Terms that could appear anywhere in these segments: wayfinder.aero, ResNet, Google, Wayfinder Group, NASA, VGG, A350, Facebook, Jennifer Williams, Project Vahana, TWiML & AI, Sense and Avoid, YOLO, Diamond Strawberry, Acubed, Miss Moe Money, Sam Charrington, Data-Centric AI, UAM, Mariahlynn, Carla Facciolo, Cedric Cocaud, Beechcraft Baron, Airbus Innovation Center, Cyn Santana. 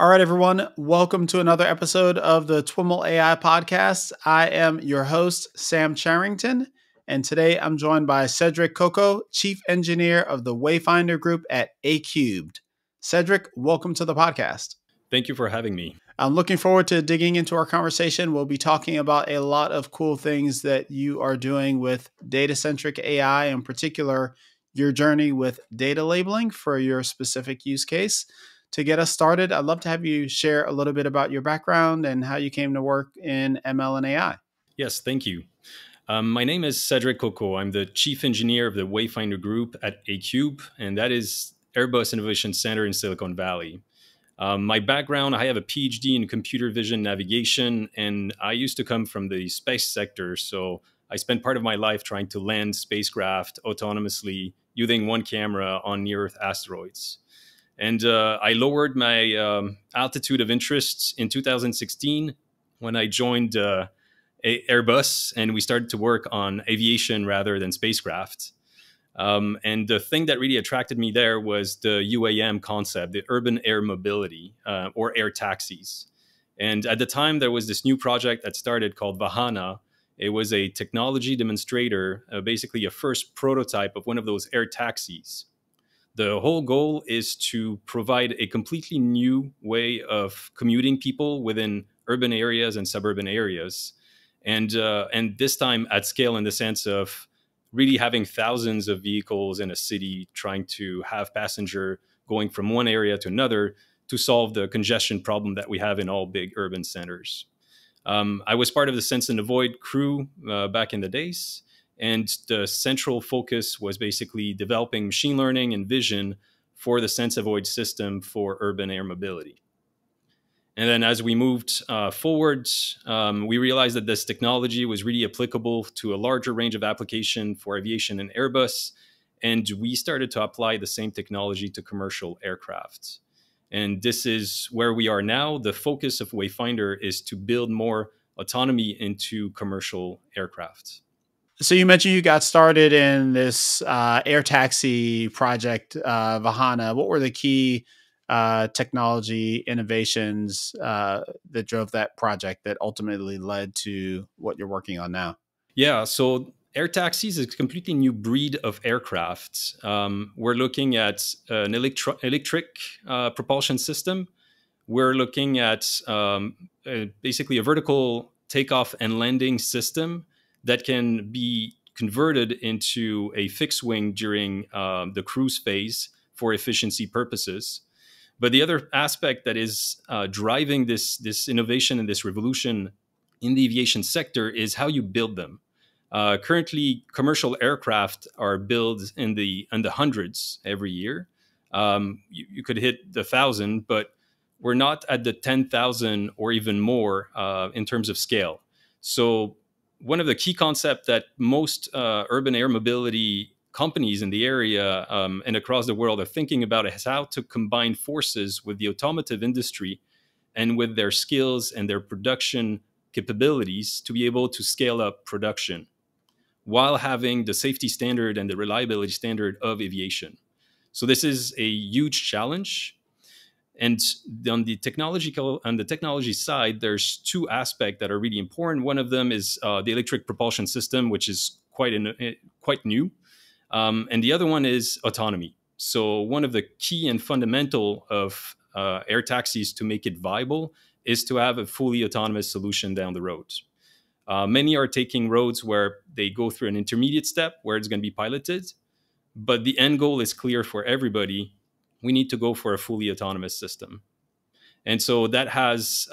All right, everyone, welcome to another episode of the TWiML AI podcast. I am your host, Sam Charrington, and today I'm joined by Cedric Cocaud, Chief Engineer of the Wayfinder Group at Acubed. Cedric, welcome to the podcast. Thank you for having me. I'm looking forward to digging into our conversation. We'll be talking about a lot of cool things that you are doing with data-centric AI, in particular, your journey with data labeling for your specific use case. To get us started, I'd love to have you share a little bit about your background and how you came to work in ML and AI. Yes, thank you. My name is Cedric Cocaud. I'm the Chief Engineer of the Wayfinder Group at Acubed, and that is Airbus Innovation Center in Silicon Valley. My background, I have a PhD in computer vision navigation, and I used to come from the space sector. So I spent part of my life trying to land spacecraft autonomously using one camera on near-Earth asteroids. And I lowered my altitude of interest in 2016 when I joined Airbus, and we started to work on aviation rather than spacecraft. And the thing that really attracted me there was the UAM concept, the urban air mobility or air taxis. And at the time, there was this new project that started called Vahana. It was a technology demonstrator, basically a first prototype of one of those air taxis. The whole goal is to provide a completely new way of commuting people within urban areas and suburban areas. And this time at scale, in the sense of really having thousands of vehicles in a city trying to have passenger going from one area to another to solve the congestion problem that we have in all big urban centers. I was part of the Sense and Avoid crew back in the days. And the central focus was basically developing machine learning and vision for the Sense Avoid system for urban air mobility. And then as we moved forward, we realized that this technology was really applicable to a larger range of application for aviation and Airbus. And we started to apply the same technology to commercial aircraft. And this is where we are now. The focus of Wayfinder is to build more autonomy into commercial aircraft. So you mentioned you got started in this air taxi project, Vahana. What were the key technology innovations that drove that project that ultimately led to what you're working on now? Yeah, so air taxis is a completely new breed of aircraft. We're looking at an electric propulsion system. We're looking at basically a vertical takeoff and landing system that can be converted into a fixed wing during the cruise phase for efficiency purposes. But the other aspect that is driving this innovation and this revolution in the aviation sector is how you build them. Currently, commercial aircraft are built in the hundreds every year. You could hit the 1,000, but we're not at the 10,000 or even more in terms of scale. So one of the key concepts that most urban air mobility companies in the area and across the world are thinking about is how to combine forces with the automotive industry and with their skills and their production capabilities to be able to scale up production while having the safety standard and the reliability standard of aviation. So this is a huge challenge. And on the technology side, there's two aspects that are really important. One of them is the electric propulsion system, which is quite new, and the other one is autonomy. So one of the key and fundamental of air taxis to make it viable is to have a fully autonomous solution down the road. Many are taking roads where they go through an intermediate step where it's going to be piloted, but the end goal is clear for everybody. We need to go for a fully autonomous system. And so that has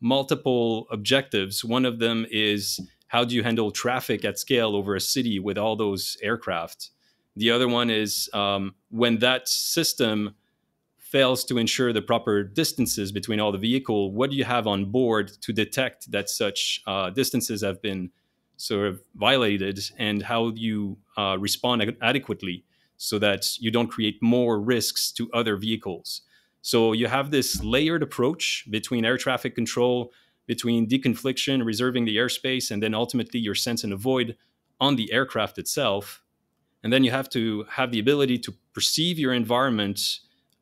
multiple objectives. One of them is how do you handle traffic at scale over a city with all those aircraft? The other one is when that system fails to ensure the proper distances between all the vehicle, what do you have on board to detect that such distances have been sort of violated, and how do you respond adequately so that you don't create more risks to other vehicles? So you have this layered approach between air traffic control, between deconfliction, reserving the airspace, and then ultimately your sense and avoid on the aircraft itself. And then you have to have the ability to perceive your environment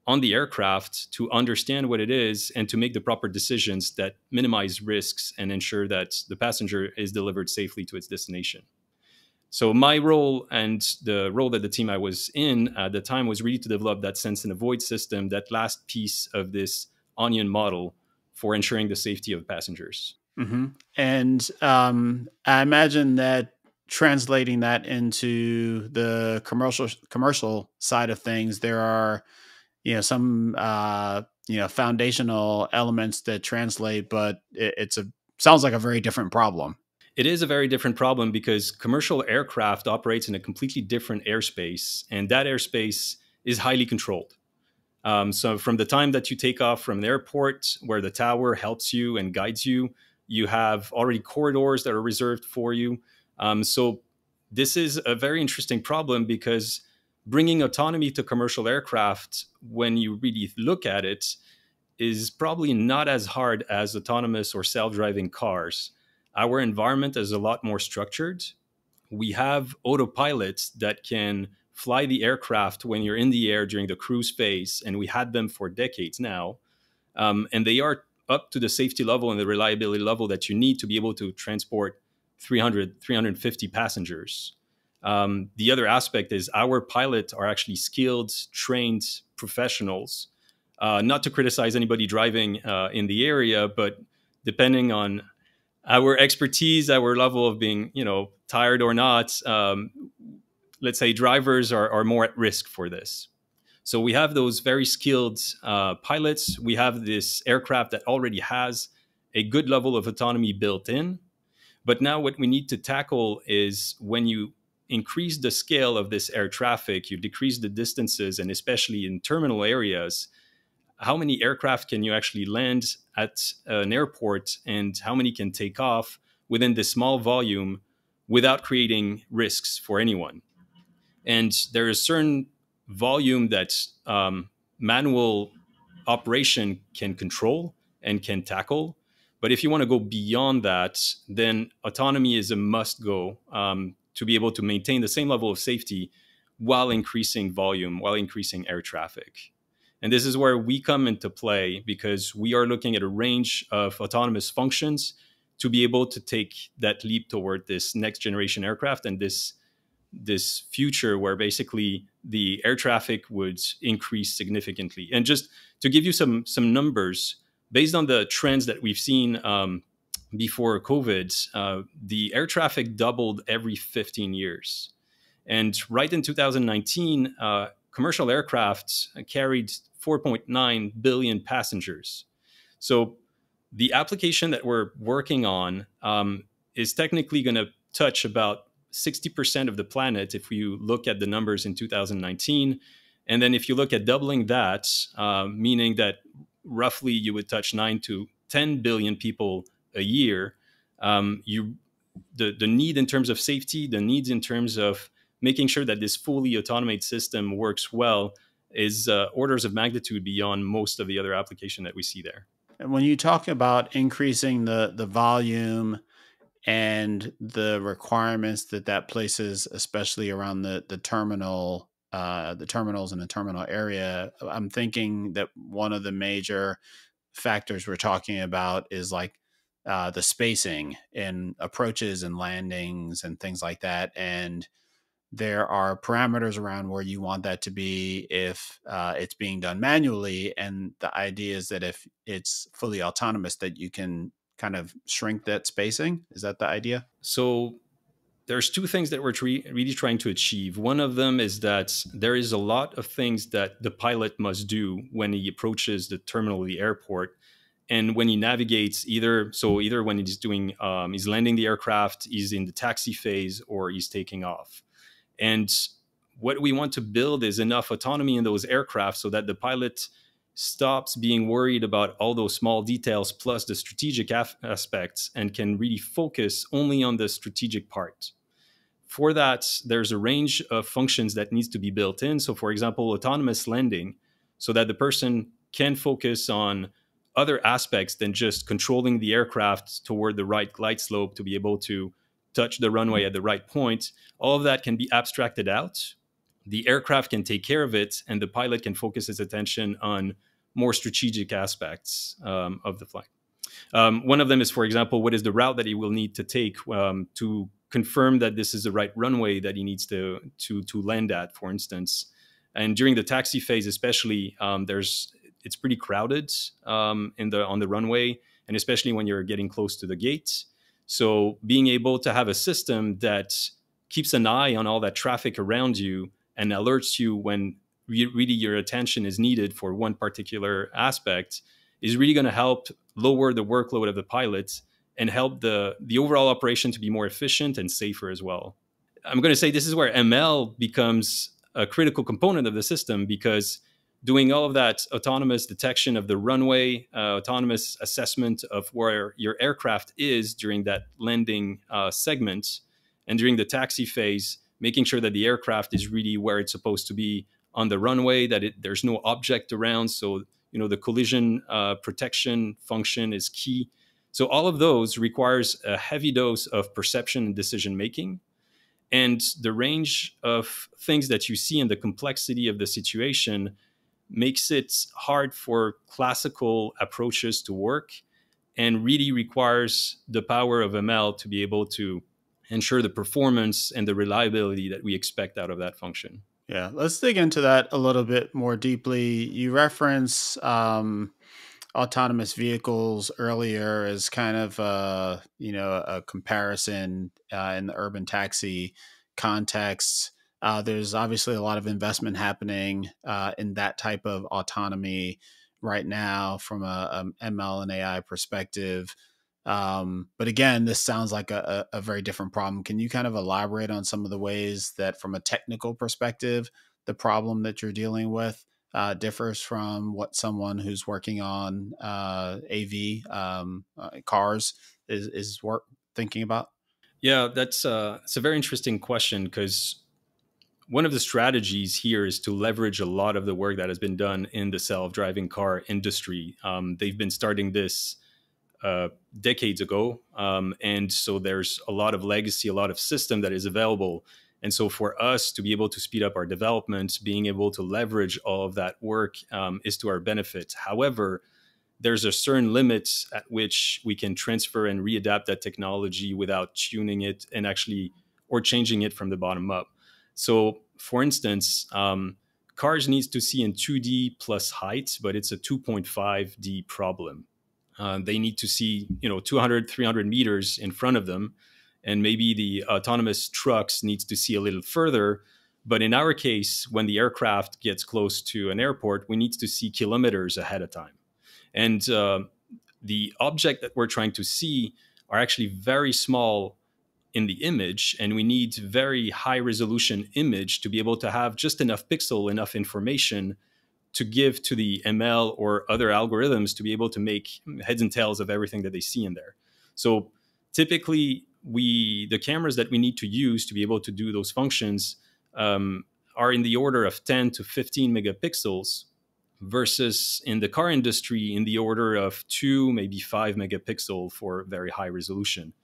on the aircraft to understand what it is and to make the proper decisions that minimize risks and ensure that the passenger is delivered safely to its destination. So my role and the role that the team I was in at the time was really to develop that sense and avoid system, that last piece of this onion model for ensuring the safety of passengers. Mm-hmm. And I imagine that translating that into the commercial side of things, there are, you know, some foundational elements that translate, but it sounds like a very different problem. It is a very different problem because commercial aircraft operates in a completely different airspace, and that airspace is highly controlled. So from the time that you take off from an airport where the tower helps you and guides you, you have already corridors that are reserved for you. So this is a very interesting problem because bringing autonomy to commercial aircraft, when you really look at it, is probably not as hard as autonomous or self-driving cars. Our environment is a lot more structured. We have autopilots that can fly the aircraft when you're in the air during the cruise phase, and we had them for decades now. And they are up to the safety level and the reliability level that you need to be able to transport 300, 350 passengers. The other aspect is our pilots are actually skilled, trained professionals. Not to criticize anybody driving in the area, but depending on our expertise, our level of being, you know, tired or not, let's say drivers are more at risk for this. So we have those very skilled pilots. We have this aircraft that already has a good level of autonomy built in. But now what we need to tackle is when you increase the scale of this air traffic, you decrease the distances, and especially in terminal areas, how many aircraft can you actually land at an airport and how many can take off within this small volume without creating risks for anyone? And there is certain volume that manual operation can control and can tackle. But if you want to go beyond that, then autonomy is a must-go to be able to maintain the same level of safety while increasing volume, while increasing air traffic. And this is where we come into play because we are looking at a range of autonomous functions to be able to take that leap toward this next generation aircraft and this future where basically the air traffic would increase significantly. And just to give you some numbers, based on the trends that we've seen before COVID, the air traffic doubled every 15 years. And right in 2019, commercial aircraft carried 4.9 billion passengers. So the application that we're working on is technically going to touch about 60% of the planet if you look at the numbers in 2019. And then if you look at doubling that, meaning that roughly you would touch 9 to 10 billion people a year, the need in terms of safety, the needs in terms of making sure that this fully automated system works well is orders of magnitude beyond most of the other application that we see there. And when you talk about increasing the volume and the requirements that that places, especially around the terminals and the terminal area, I'm thinking that one of the major factors we're talking about is like the spacing in approaches and landings and things like that. And there are parameters around where you want that to be if it's being done manually. And the idea is that if it's fully autonomous, that you can kind of shrink that spacing. Is that the idea? So there's two things that we're really trying to achieve. One of them is that there is a lot of things that the pilot must do when he approaches the terminal of the airport. And when he navigates either when he's doing, he's landing the aircraft, he's in the taxi phase, or he's taking off. And what we want to build is enough autonomy in those aircraft so that the pilot stops being worried about all those small details plus the strategic aspects and can really focus only on the strategic part. For that, there's a range of functions that needs to be built in. So for example, autonomous landing, so that the person can focus on other aspects than just controlling the aircraft toward the right glide slope to be able to touch the runway at the right point. All of that can be abstracted out. the aircraft can take care of it, and the pilot can focus his attention on more strategic aspects of the flight. One of them is, for example, what is the route that he will need to take to confirm that this is the right runway that he needs to land at, for instance. And during the taxi phase, especially, it's pretty crowded on the runway, and especially when you're getting close to the gate. So being able to have a system that keeps an eye on all that traffic around you and alerts you when really your attention is needed for one particular aspect is really going to help lower the workload of the pilot and help the overall operation to be more efficient and safer as well. I'm going to say this is where ML becomes a critical component of the system, because doing all of that autonomous detection of the runway, autonomous assessment of where your aircraft is during that landing segment, and during the taxi phase, making sure that the aircraft is really where it's supposed to be on the runway, that there's no object around. So, you know, the collision protection function is key. So all of those requires a heavy dose of perception and decision-making. And the range of things that you see and the complexity of the situation makes it hard for classical approaches to work, and really requires the power of ML to be able to ensure the performance and the reliability that we expect out of that function. Yeah, let's dig into that a little bit more deeply. You reference autonomous vehicles earlier as kind of a, you know, a comparison in the urban taxi context. There's obviously a lot of investment happening in that type of autonomy right now from an ML and AI perspective. But again, this sounds like a very different problem. Can you kind of elaborate on some of the ways that from a technical perspective, the problem that you're dealing with differs from what someone who's working on AV cars is thinking about? Yeah, it's a very interesting question, because one of the strategies here is to leverage a lot of the work that has been done in the self-driving car industry. They've been starting this decades ago. And so there's a lot of legacy, a lot of system that is available. And so for us to be able to speed up our development, being able to leverage all of that work is to our benefit. However, there's a certain limit at which we can transfer and readapt that technology without tuning it and actually, or changing it from the bottom up. So for instance, cars needs to see in 2D plus height, but it's a 2.5D problem. They need to see, you know, 200, 300 meters in front of them. And maybe the autonomous trucks needs to see a little further. But in our case, when the aircraft gets close to an airport, we need to see kilometers ahead of time. And the object that we're trying to see are actually very small in the image. And we need very high resolution image to be able to have just enough pixel, enough information to give to the ML or other algorithms to be able to make heads and tails of everything that they see in there. So typically, the cameras that we need to use to be able to do those functions are in the order of 10 to 15 megapixels, versus in the car industry in the order of 2, maybe 5 megapixel for very high resolution.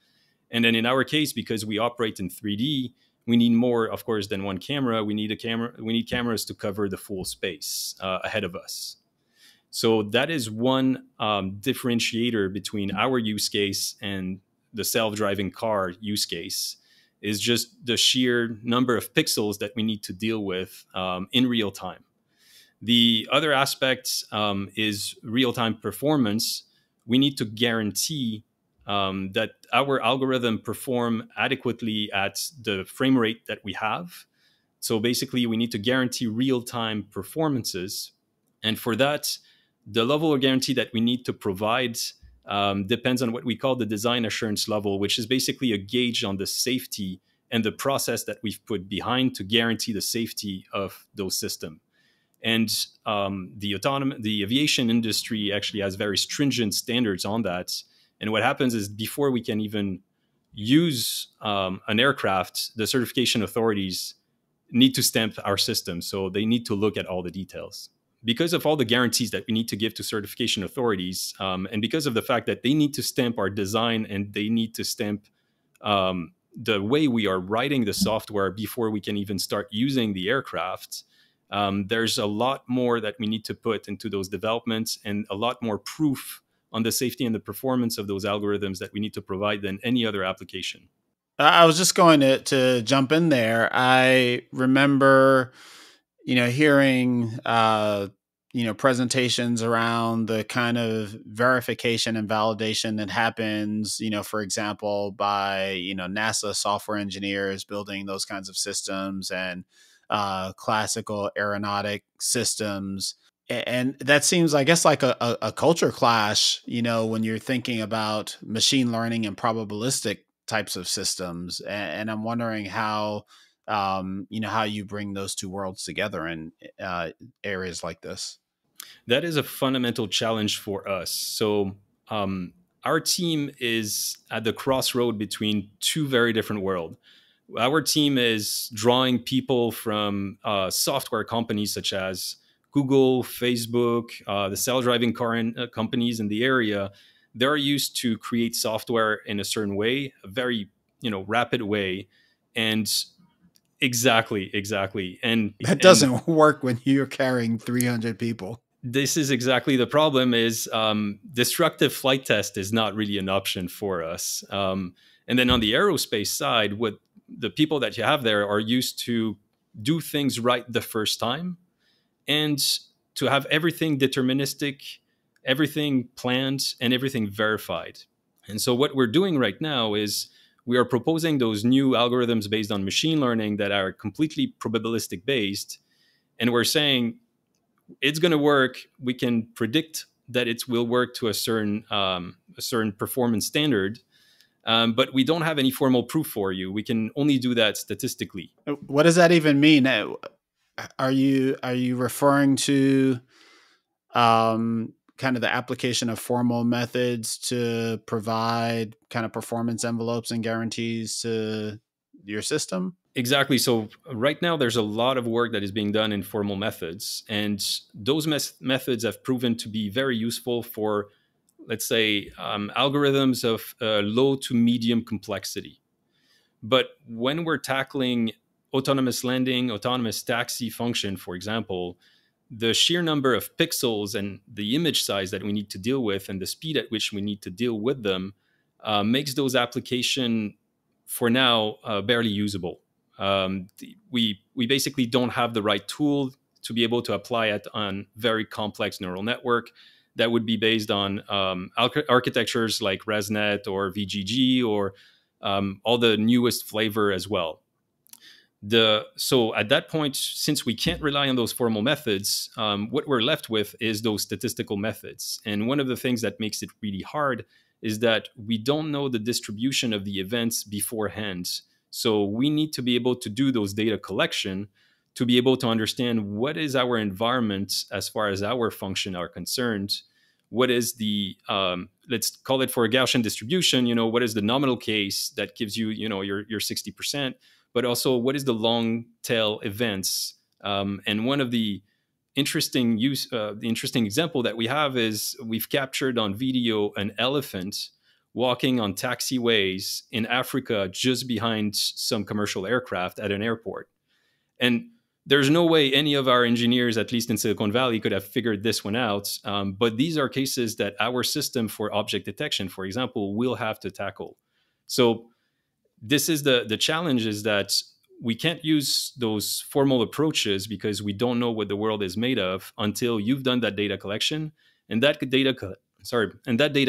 And then in our case, because we operate in 3D, we need more, of course, than one camera. We need cameras to cover the full space ahead of us. So that is one differentiator between our use case and the self-driving car use case, is just the sheer number of pixels that we need to deal with in real time. The other aspect is real-time performance. We need to guarantee that our algorithm perform adequately at the frame rate that we have. So basically, we need to guarantee real-time performances. And for that, the level of guarantee that we need to provide depends on what we call the design assurance level, which is basically a gauge on the safety and the process that we've put behind to guarantee the safety of those systems. And the aviation industry actually has very stringent standards on that. And what happens is, before we can even use an aircraft, the certification authorities need to stamp our system. So they need to look at all the details. Because of all the guarantees that we need to give to certification authorities, and because of the fact that they need to stamp our design and they need to stamp the way we are writing the software before we can even start using the aircraft, there's a lot more that we need to put into those developments and a lot more proof on the safety and the performance of those algorithms that we need to provide than any other application. I was just going to jump in there. I remember, you know, hearing, you know, presentations around the kind of verification and validation that happens, you know, for example, by, you know, NASA software engineers building those kinds of systems and classical aeronautic systems. And that seems, I guess, like a culture clash, you know, when you're thinking about machine learning and probabilistic types of systems. And I'm wondering how, you know, how you bring those two worlds together in areas like this. That is a fundamental challenge for us. So our team is at the crossroad between two very different worlds. Our team is drawing people from software companies such as Google, Facebook, the self-driving car companies in the area. They're used to create software in a certain way, a very, you know, rapid way. And exactly. And that doesn't work when you're carrying 300 people. This is exactly the problem is destructive flight test is not really an option for us. And then on the aerospace side, what the people that you have there are used to do things right the first time and to have everything deterministic, everything planned and everything verified. And so what we're doing right now is we are proposing those new algorithms based on machine learning that are completely probabilistic based. And we're saying it's going to work. We can predict that it will work to a certain performance standard. But we don't have any formal proof for you. We can only do that statistically. What does that even mean? Are you referring to kind of the application of formal methods to provide kind of performance envelopes and guarantees to your system? Exactly. So right now, there's a lot of work that is being done in formal methods. And those methods have proven to be very useful for, let's say, algorithms of low to medium complexity. But when we're tackling autonomous landing, autonomous taxi function, for example, the sheer number of pixels and the image size that we need to deal with and the speed at which we need to deal with them makes those applications for now barely usable. We basically don't have the right tool to be able to apply it on very complex neural network that would be based on architectures like ResNet or VGG or all the newest flavor as well. So at that point, since we can't rely on those formal methods, what we're left with is those statistical methods. And one of the things that makes it really hard is that we don't know the distribution of the events beforehand. So we need to be able to do those data collection to be able to understand what is our environment as far as our function are concerned. What is the, let's call it for a Gaussian distribution, you know, what is the nominal case that gives you, you know, your 60%? But also what is the long tail events? And one of the interesting example that we have is we've captured on video an elephant walking on taxiways in Africa just behind some commercial aircraft at an airport. And there's no way any of our engineers, at least in Silicon Valley, could have figured this one out. But these are cases that our system for object detection, for example, will have to tackle. So this is the challenge is that we can't use those formal approaches because we don't know what the world is made of until you've done that data collection. And that data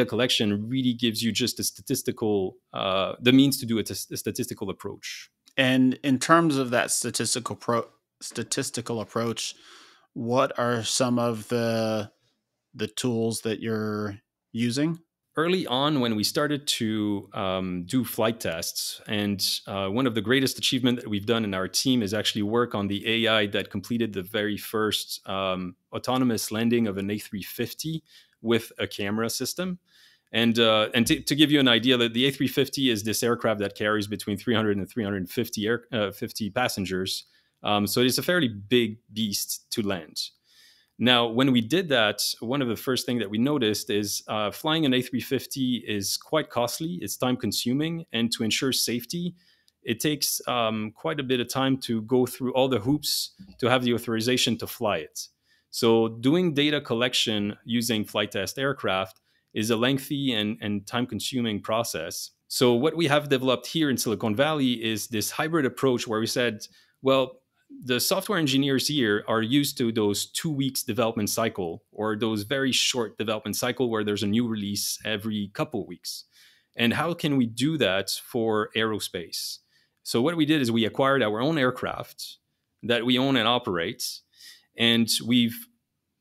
collection really gives you just a statistical, the means to do a statistical approach. And in terms of that statistical approach, what are some of the tools that you're using? Early on, when we started to do flight tests, and one of the greatest achievements that we've done in our team is actually work on the AI that completed the very first autonomous landing of an A350 with a camera system. And to give you an idea, that the A350 is this aircraft that carries between 300 and 350 passengers. So it's a fairly big beast to land. Now, when we did that, one of the first things that we noticed is flying an A350 is quite costly. It's time consuming. And to ensure safety, it takes quite a bit of time to go through all the hoops to have the authorization to fly it. So doing data collection using flight test aircraft is a lengthy and time-consuming process. So what we have developed here in Silicon Valley is this hybrid approach where we said, well, the software engineers here are used to those 2 weeks development cycle or those very short development cycle where there's a new release every couple weeks. And how can we do that for aerospace? So what we did is we acquired our own aircraft that we own and operate, and we've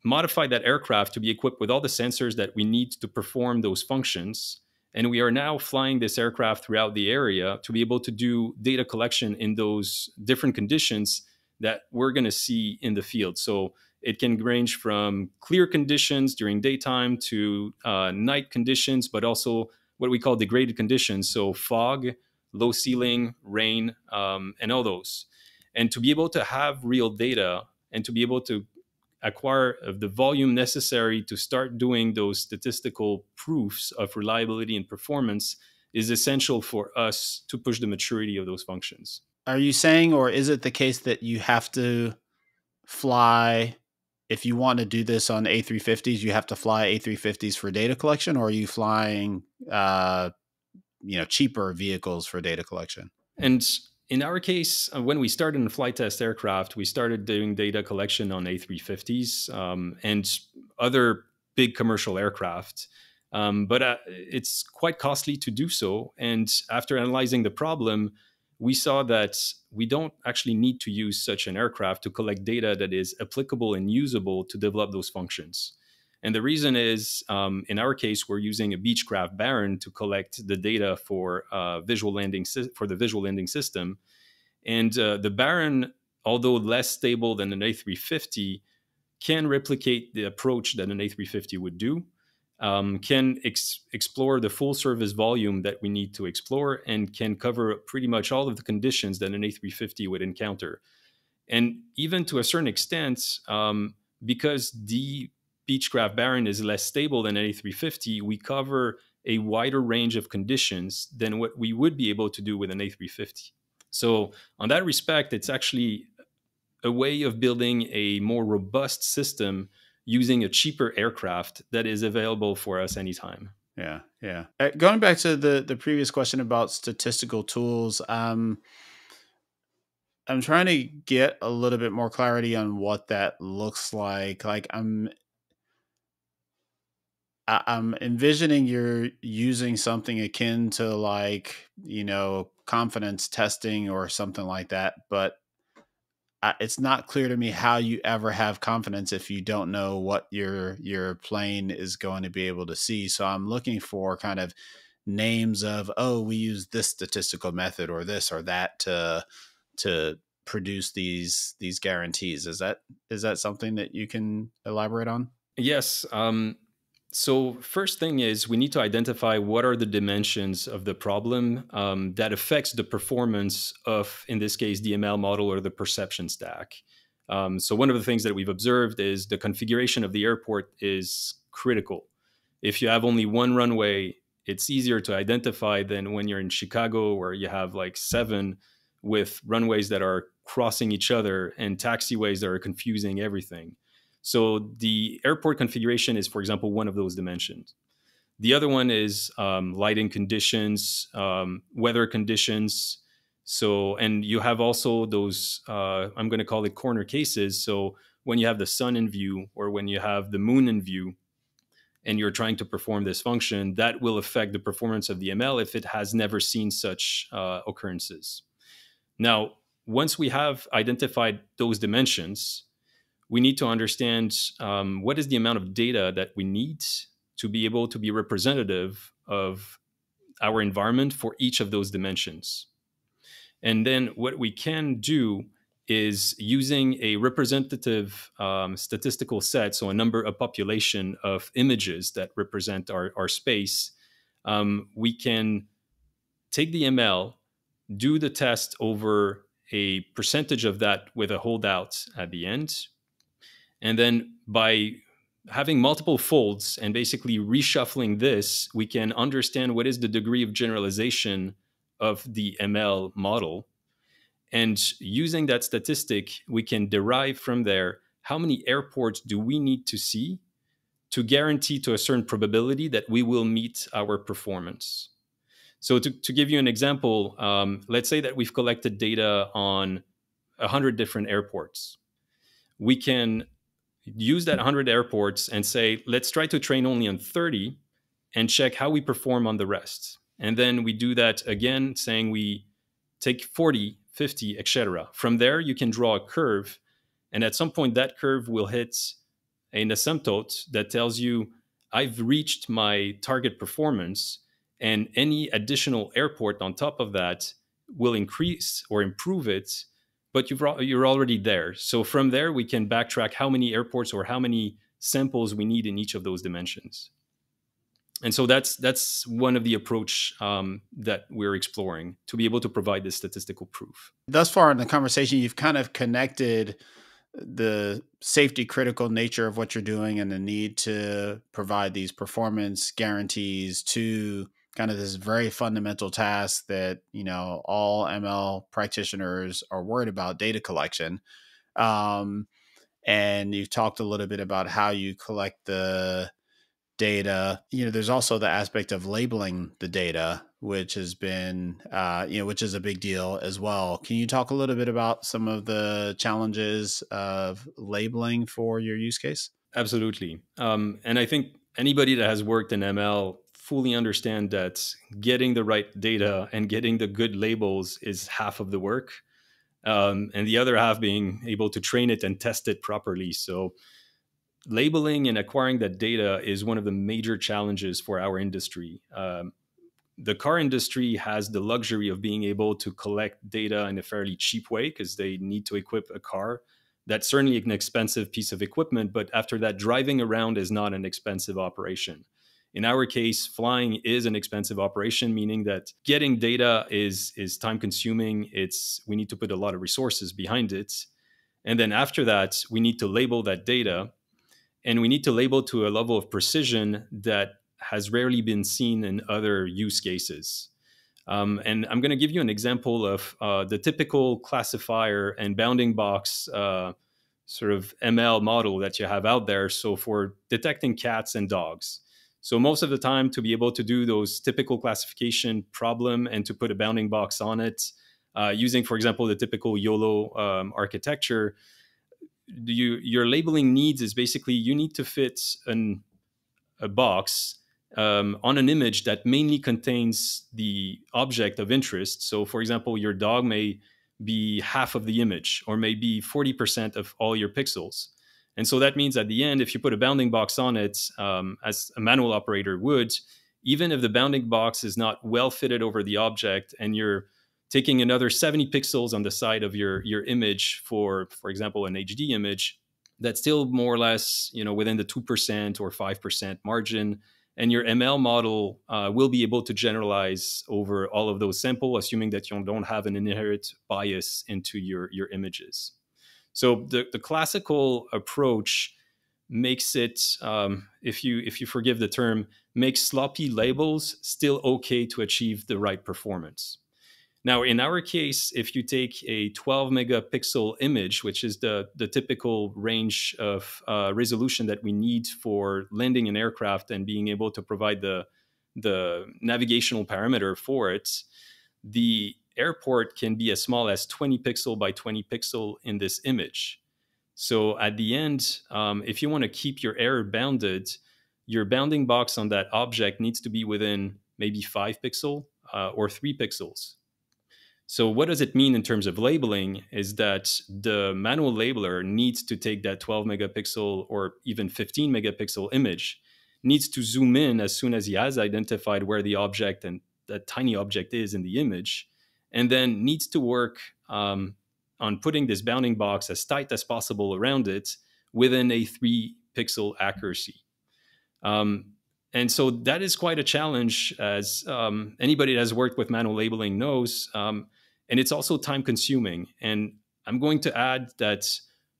modified that aircraft to be equipped with all the sensors that we need to perform those functions. And we are now flying this aircraft throughout the area to be able to do data collection in those different conditions that we're going to see in the field. So it can range from clear conditions during daytime to night conditions, but also what we call degraded conditions. So fog, low ceiling, rain, and all those. And to be able to have real data and to be able to acquire the volume necessary to start doing those statistical proofs of reliability and performance is essential for us to push the maturity of those functions. Are you saying, or is it the case that you have to fly, if you want to do this on A350s, you have to fly A350s for data collection, or are you flying, cheaper vehicles for data collection? And in our case, when we started in flight test aircraft, we started doing data collection on A350s and other big commercial aircraft. But it's quite costly to do so. And after analyzing the problem, we saw that we don't actually need to use such an aircraft to collect data that is applicable and usable to develop those functions. And the reason is, in our case, we're using a Beechcraft Baron to collect the data for the visual landing system. And the Baron, although less stable than an A350, can replicate the approach that an A350 would do, can explore the full service volume that we need to explore, and can cover pretty much all of the conditions that an A350 would encounter. And even to a certain extent, because the Beechcraft Baron is less stable than an A350, we cover a wider range of conditions than what we would be able to do with an A350. So on that respect, it's actually a way of building a more robust system using a cheaper aircraft that is available for us anytime. Yeah, yeah. Going back to the previous question about statistical tools, I'm trying to get a little bit more clarity on what that looks like. Like I'm envisioning you're using something akin to confidence testing or something like that, but it's not clear to me how you ever have confidence if you don't know what your plane is going to be able to see. So I'm looking for kind of names of, oh, we use this statistical method or this or that to produce these guarantees. Is that something that you can elaborate on? Yes. So first thing is we need to identify what are the dimensions of the problem that affects the performance of, in this case, the ML model or the perception stack. So one of the things that we've observed is the configuration of the airport is critical. If you have only one runway, it's easier to identify than when you're in Chicago where you have like seven with runways that are crossing each other and taxiways that are confusing everything. So the airport configuration is, for example, one of those dimensions. The other one is lighting conditions, weather conditions. So, and you have also those, I'm going to call it corner cases. So when you have the sun in view or when you have the moon in view and you're trying to perform this function, that will affect the performance of the ML if it has never seen such occurrences. Now, once we have identified those dimensions, we need to understand what is the amount of data that we need to be able to be representative of our environment for each of those dimensions. And then what we can do is using a representative statistical set, so a population of images that represent our space, we can take the ML, do the test over a percentage of that with a holdout at the end. And then by having multiple folds and basically reshuffling this, we can understand what is the degree of generalization of the ML model. And using that statistic, we can derive from there how many airports do we need to see to guarantee to a certain probability that we will meet our performance. So to give you an example, let's say that we've collected data on 100 different airports. We can use that 100 airports and say, let's try to train only on 30 and check how we perform on the rest. And then we do that again, saying we take 40, 50, etc. From there, you can draw a curve. And at some point, that curve will hit an asymptote that tells you, I've reached my target performance, and any additional airport on top of that will increase or improve it, but you're already there. So from there, we can backtrack how many airports or how many samples we need in each of those dimensions. And so that's one of the approach that we're exploring to be able to provide this statistical proof. Thus far in the conversation, you've kind of connected the safety critical nature of what you're doing and the need to provide these performance guarantees to kind of this very fundamental task that, you know, all ML practitioners are worried about, data collection. And you've talked a little bit about how you collect the data. You know, there's also the aspect of labeling the data, which has been, you know, which is a big deal as well. Can you talk a little bit about some of the challenges of labeling for your use case? Absolutely. And I think anybody that has worked in ML fully understand that getting the right data and getting the good labels is half of the work. And the other half being able to train it and test it properly. So labeling and acquiring that data is one of the major challenges for our industry. The car industry has the luxury of being able to collect data in a fairly cheap way because they need to equip a car. That's certainly an expensive piece of equipment, but after that, driving around is not an expensive operation. In our case, flying is an expensive operation, meaning that getting data is time consuming. We need to put a lot of resources behind it. And then after that, we need to label that data. And we need to label to a level of precision that has rarely been seen in other use cases. And I'm going to give you an example of the typical classifier and bounding box sort of ML model that you have out there. So for detecting cats and dogs. So most of the time, to be able to do those typical classification problem and to put a bounding box on it, using, for example, the typical YOLO architecture, your labeling needs is basically you need to fit a box on an image that mainly contains the object of interest. So for example, your dog may be half of the image or maybe 40% of all your pixels. And so that means at the end, if you put a bounding box on it, as a manual operator would, even if the bounding box is not well fitted over the object and you're taking another 70 pixels on the side of your image for example, an HD image, that's still more or less, you know, within the 2% or 5% margin. And your ML model will be able to generalize over all of those samples, assuming that you don't have an inherent bias into your images. So the classical approach makes it, if you forgive the term, makes sloppy labels still okay to achieve the right performance. Now, in our case, if you take a 12 megapixel image, which is the typical range of resolution that we need for landing an aircraft and being able to provide the navigational parameter for it, the airport can be as small as 20 pixel by 20 pixel in this image. So at the end, if you want to keep your error bounded, your bounding box on that object needs to be within maybe 5 pixel or 3 pixels. So what does it mean in terms of labeling is that the manual labeler needs to take that 12 megapixel or even 15 megapixel image, needs to zoom in as soon as he has identified where the object and that tiny object is in the image, and then needs to work on putting this bounding box as tight as possible around it within a 3 pixel accuracy. And so that is quite a challenge, as anybody that has worked with manual labeling knows. And it's also time consuming. And I'm going to add that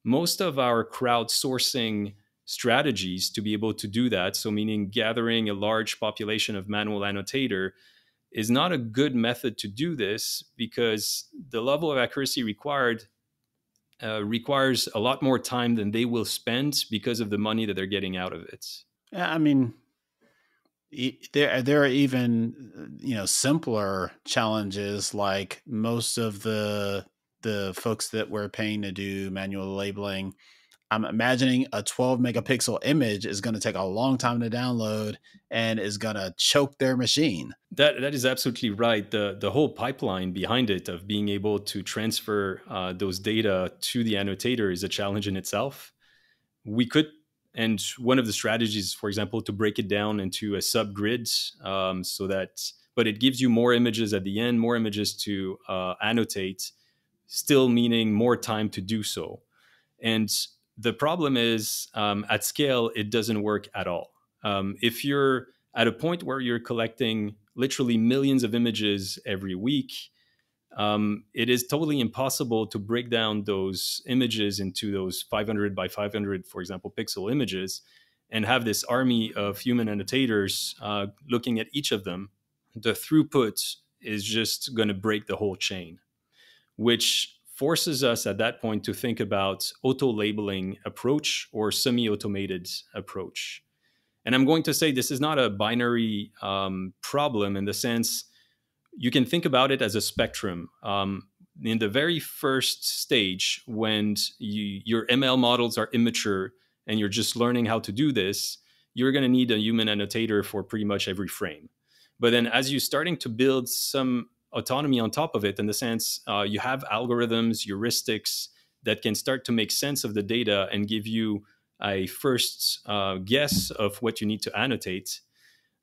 most of our crowdsourcing strategies to be able to do that, so meaning gathering a large population of manual annotator, is not a good method to do this, because the level of accuracy required requires a lot more time than they will spend because of the money that they're getting out of it. I mean, there are even, you know, simpler challenges, like most of the folks that we're paying to do manual labeling. I'm imagining a 12 megapixel image is going to take a long time to download and is going to choke their machine. That is absolutely right. The whole pipeline behind it of being able to transfer those data to the annotator is a challenge in itself. We could, and one of the strategies, for example, to break it down into a subgrid, so that, but it gives you more images at the end, more images to annotate, still meaning more time to do so. And the problem is, at scale, it doesn't work at all. If you're at a point where you're collecting literally millions of images every week, it is totally impossible to break down those images into those 500 by 500, for example, pixel images, and have this army of human annotators looking at each of them. The throughput is just going to break the whole chain, which forces us at that point to think about auto-labeling approach or semi-automated approach. And I'm going to say this is not a binary problem, in the sense you can think about it as a spectrum. In the very first stage, when your ML models are immature and you're just learning how to do this, you're going to need a human annotator for pretty much every frame. But then as you're starting to build some autonomy on top of it, in the sense you have algorithms, heuristics that can start to make sense of the data and give you a first guess of what you need to annotate,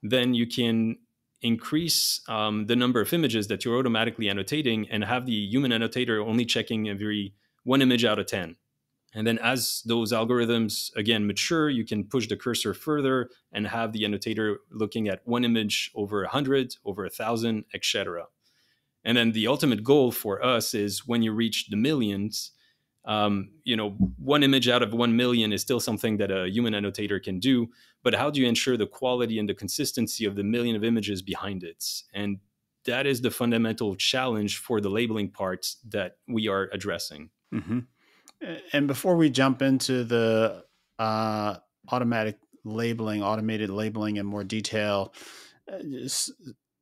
then you can increase the number of images that you're automatically annotating and have the human annotator only checking every one image out of 10. And then as those algorithms, again, mature, you can push the cursor further and have the annotator looking at one image over 100, over 1,000, etc. And then the ultimate goal for us is, when you reach the millions, you know, one image out of 1 million is still something that a human annotator can do. But how do you ensure the quality and the consistency of the million of images behind it? And that is the fundamental challenge for the labeling part that we are addressing. Mm-hmm. And before we jump into the automated labeling in more detail,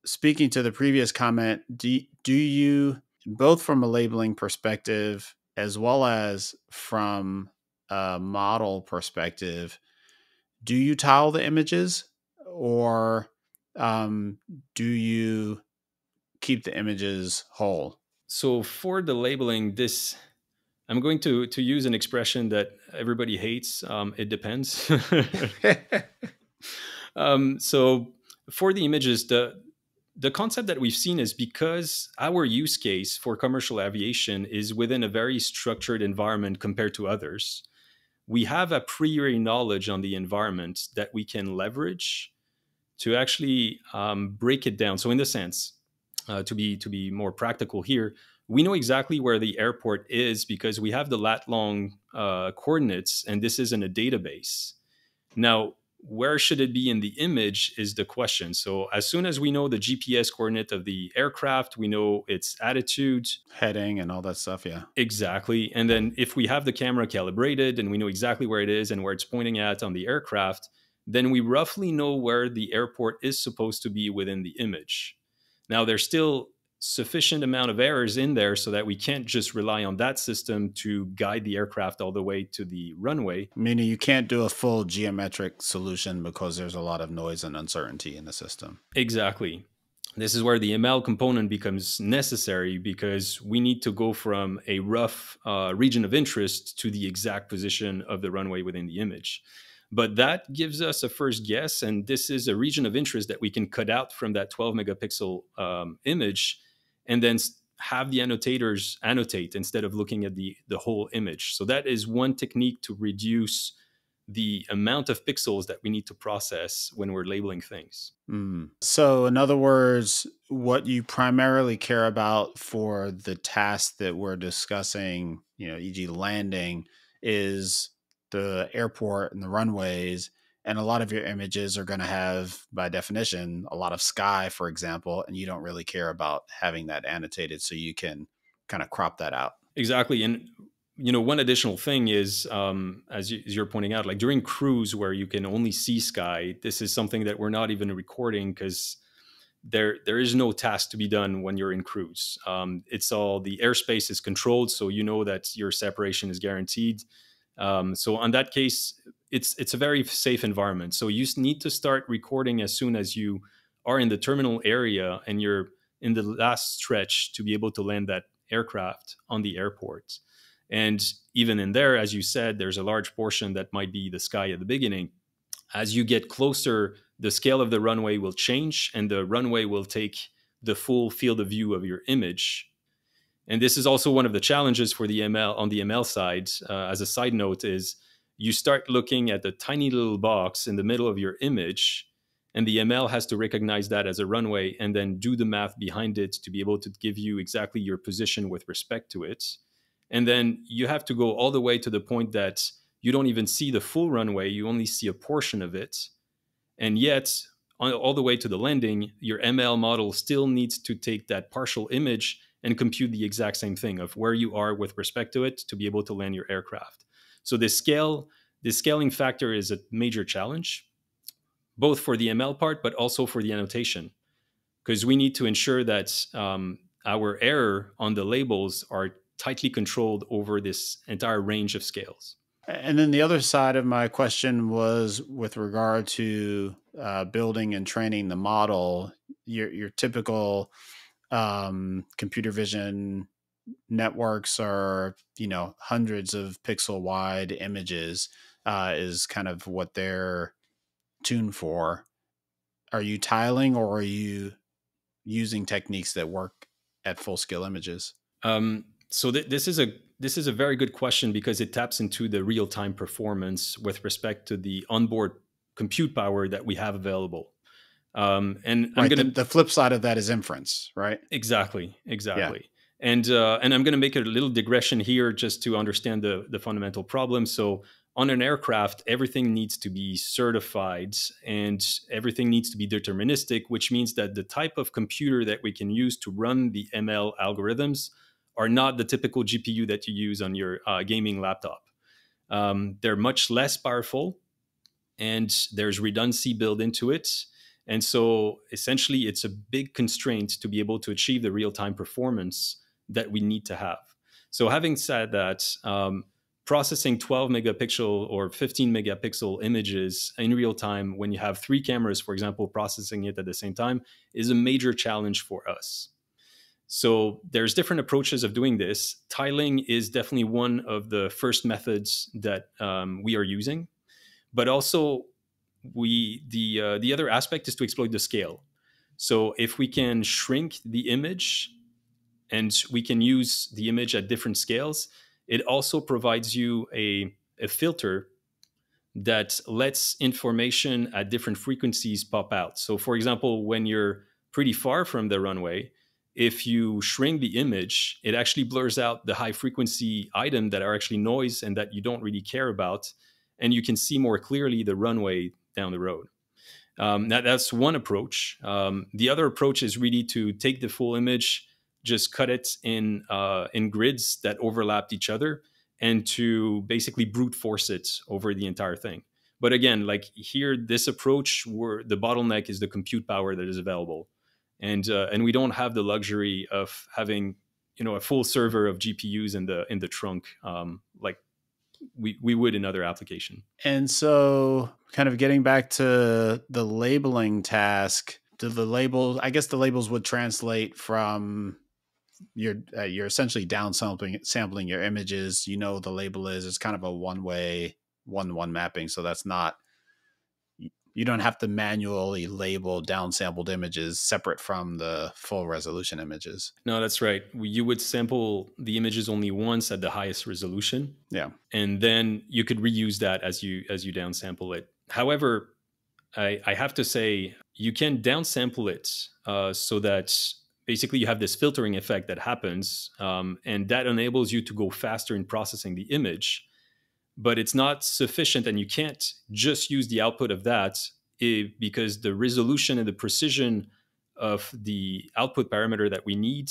speaking to the previous comment, do you, both from a labeling perspective as well as from a model perspective, do you tile the images, or do you keep the images whole? So for the labeling, this, I'm going to use an expression that everybody hates. It depends. So for the images, the concept that we've seen is, because our use case for commercial aviation is within a very structured environment compared to others, we have a priori knowledge on the environment that we can leverage to actually break it down. So in the sense, to be more practical here, we know exactly where the airport is because we have the lat-long coordinates, and this is in a database. Now, where should it be in the image is the question. So as soon as we know the GPS coordinate of the aircraft, we know its attitude, heading, and all that stuff. Yeah, exactly. And then if we have the camera calibrated and we know exactly where it is and where it's pointing at on the aircraft, then we roughly know where the airport is supposed to be within the image. Now, there's still sufficient amount of errors in there so that we can't just rely on that system to guide the aircraft all the way to the runway. Meaning you can't do a full geometric solution because there's a lot of noise and uncertainty in the system. Exactly. This is where the ML component becomes necessary, because we need to go from a rough region of interest to the exact position of the runway within the image. But that gives us a first guess, and this is a region of interest that we can cut out from that 12 megapixel image, and then have the annotators annotate instead of looking at the whole image. So that is one technique to reduce the amount of pixels that we need to process when we're labeling things. Mm. So in other words, what you primarily care about for the task that we're discussing, you know, e.g. landing, is the airport and the runways, And a lot of your images are going to have, by definition, a lot of sky, for example, and you don't really care about having that annotated, so you can kind of crop that out. Exactly. And, you know, one additional thing is, as you're pointing out, like during cruise where you can only see sky, this is something that we're not even recording because there is no task to be done when you're in cruise. It's all, the airspace is controlled, so you know that your separation is guaranteed. So on that case, it's a very safe environment. So you need to start recording as soon as you are in the terminal area and you're in the last stretch to be able to land that aircraft on the airport. And even in there, as you said, there's a large portion that might be the sky at the beginning. As you get closer, the scale of the runway will change and the runway will take the full field of view of your image. And this is also one of the challenges for the ML on the ML side, as a side note, is you start looking at the tiny little box in the middle of your image, and the ML has to recognize that as a runway and then do the math behind it to be able to give you exactly your position with respect to it. And then you have to go all the way to the point that you don't even see the full runway, you only see a portion of it. And yet, all the way to the landing, your ML model still needs to take that partial image and compute the exact same thing of where you are with respect to it to be able to land your aircraft. So the scaling factor is a major challenge, both for the ML part, but also for the annotation, because we need to ensure that our error on the labels are tightly controlled over this entire range of scales. And then the other side of my question was with regard to building and training the model. Your typical computer vision networks are, you know, hundreds of pixel wide images is kind of what they're tuned for. Are you tiling or are you using techniques that work at full scale images? So this is a very good question because it taps into the real-time performance with respect to the onboard compute power that we have available. The flip side of that is inference, right? Exactly. Yeah. And I'm going to make a little digression here just to understand the fundamental problem. So on an aircraft, everything needs to be certified and everything needs to be deterministic, which means that the type of computer that we can use to run the ML algorithms are not the typical GPU that you use on your gaming laptop. They're much less powerful and there's redundancy built into it. And so essentially it's a big constraint to be able to achieve the real-time performance that we need to have. So having said that, processing 12 megapixel or 15 megapixel images in real time when you have three cameras, for example, processing it at the same time is a major challenge for us. So there's different approaches of doing this. Tiling is definitely one of the first methods that we are using, but also the other aspect is to exploit the scale. So if we can shrink the image and we can use the image at different scales, it also provides you a filter that lets information at different frequencies pop out. So for example, when you're pretty far from the runway, if you shrink the image, it actually blurs out the high frequency item that are actually noise and that you don't really care about. And you can see more clearly the runway down the road. That's one approach. The other approach is really to take the full image, just cut it in grids that overlapped each other and to basically brute force it over the entire thing. But again, like here, this approach where the bottleneck is the compute power that is available. And we don't have the luxury of having, you know, a full server of GPUs in the trunk, like we would in other application. And so kind of getting back to the labeling task, to the labels, I guess the labels would translate from you're essentially down sampling your images. You know, the label is, it's kind of a one-way, one-to-one mapping. So that's not, you don't have to manually label downsampled images separate from the full resolution images. No, that's right. You would sample the images only once at the highest resolution. Yeah. And then you could reuse that as you downsample it. However, I have to say you can downsample it so that basically you have this filtering effect that happens and that enables you to go faster in processing the image. but it's not sufficient, and you can't just use the output of that because the resolution and the precision of the output parameter that we need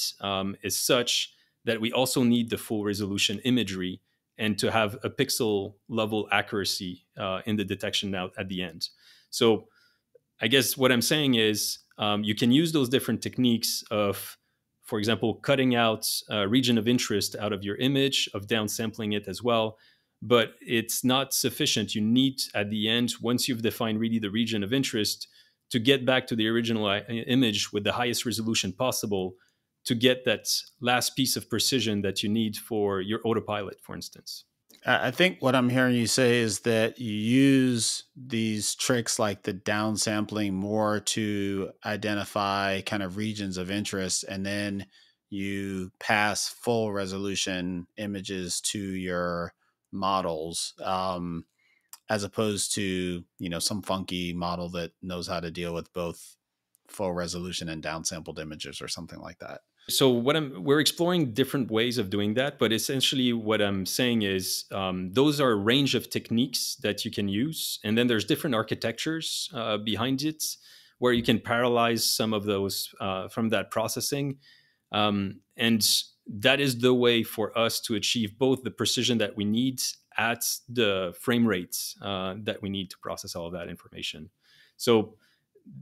is such that we also need the full resolution imagery and to have a pixel level accuracy in the detection out at the end. So I guess what I'm saying is you can use those different techniques of, for example, cutting out a region of interest out of your image, of downsampling it as well, but it's not sufficient. You need at the end, once you've defined really the region of interest, to get back to the original image with the highest resolution possible to get that last piece of precision that you need for your autopilot, for instance. I think what I'm hearing you say is that you use these tricks like the downsampling more to identify kind of regions of interest, and then you pass full resolution images to your models, as opposed to, you know, some funky model that knows how to deal with both full resolution and downsampled images or something like that. So what we're exploring different ways of doing that, but essentially what I'm saying is those are a range of techniques that you can use, and then there's different architectures behind it where you can parallelize some of those from that processing, and that is the way for us to achieve both the precision that we need at the frame rates that we need to process all of that information. So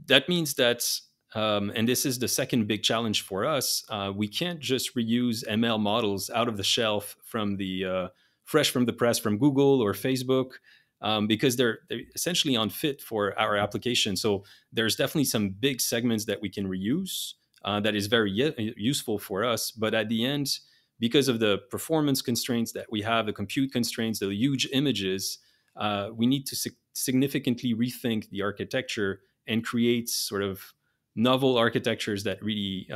that means that, and this is the second big challenge for us, we can't just reuse ML models out of the shelf from the fresh from the press from Google or Facebook, because they're essentially unfit for our application. So there's definitely some big segments that we can reuse. That is very useful for us. But at the end, because of the performance constraints that we have, the compute constraints, the huge images, we need to significantly rethink the architecture and create sort of novel architectures that really